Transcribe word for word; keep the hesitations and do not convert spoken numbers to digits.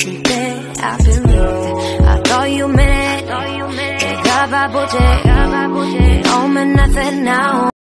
sleeping, I've been rude. I thought you meant, 내가 바보지, 너면 nothing now.